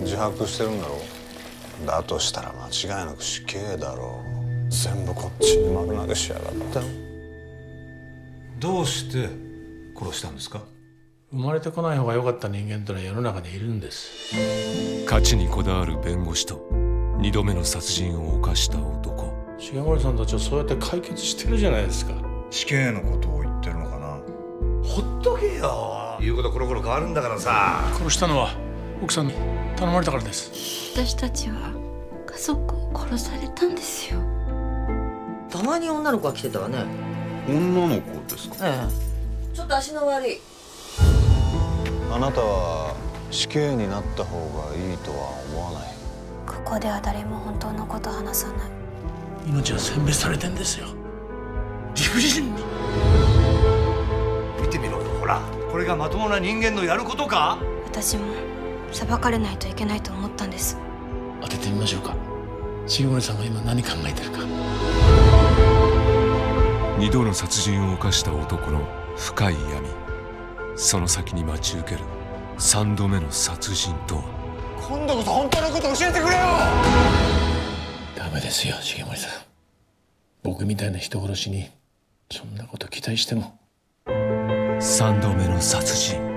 自白してるんだろう。だとしたら間違いなく死刑だろう。全部こっちに丸投げしやがったよ。どうして殺したんですか？生まれてこない方が良かった人間というのは世の中にいるんです。勝ちにこだわる弁護士と2度目の殺人を犯した男。重森さんたちはそうやって解決してるじゃないですか。死刑のことを言ってるのかな。ほっとけよ、言うことコロコロ変わるんだからさ。殺したのは奥さんに頼まれたからです。私たちは家族を殺されたんですよ。たまに女の子が来てたわね。女の子ですか？ええ、ちょっと足の悪い。あなたは死刑になった方がいいとは思わない？ここでは誰も本当のことを話さない。命は選別されてんですよ、理不尽に。見てみろよ、ほら、これがまともな人間のやることか。私も裁かれないといけないと思ったんです。当ててみましょうか、重森さんが今何考えてるか。2度の殺人を犯した男の深い闇、その先に待ち受ける3度目の殺人とは。今度こそ本当のこと教えてくれよ。ダメですよ、重森さん。僕みたいな人殺しにそんなこと期待しても。3度目の殺人。